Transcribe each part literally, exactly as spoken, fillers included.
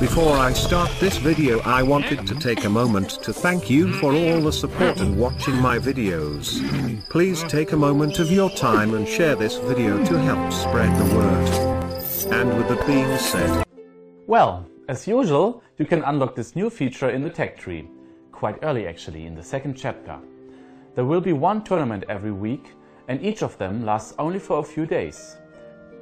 Before I start this video, I wanted to take a moment to thank you for all the support and watching my videos. Please take a moment of your time and share this video to help spread the word. And with that being said... Well, as usual, you can unlock this new feature in the tech tree. Quite early actually, in the second chapter. There will be one tournament every week, and each of them lasts only for a few days.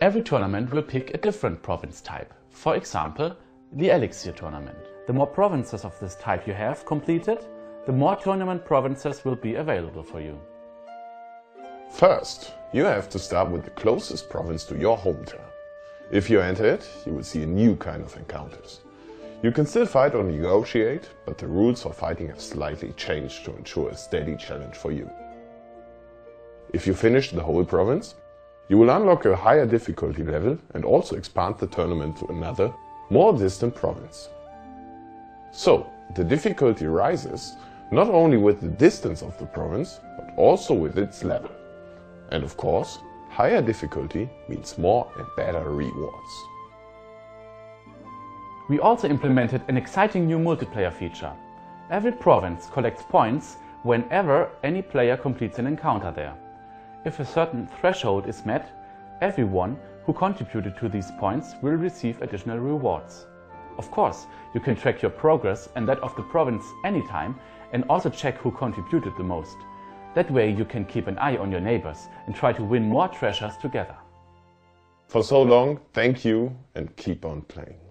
Every tournament will pick a different province type. For example, the Elixir tournament. The more provinces of this type you have completed, the more tournament provinces will be available for you. First, you have to start with the closest province to your home town. If you enter it, you will see a new kind of encounters. You can still fight or negotiate, but the rules for fighting have slightly changed to ensure a steady challenge for you. If you finish the whole province, you will unlock a higher difficulty level and also expand the tournament to another, more distant province. So, the difficulty rises not only with the distance of the province, but also with its level. And of course, higher difficulty means more and better rewards. We also implemented an exciting new multiplayer feature. Every province collects points whenever any player completes an encounter there. If a certain threshold is met, everyone who contributed to these points will receive additional rewards. Of course, you can track your progress and that of the province anytime and also check who contributed the most. That way you can keep an eye on your neighbors and try to win more treasures together. For so long, thank you and keep on playing.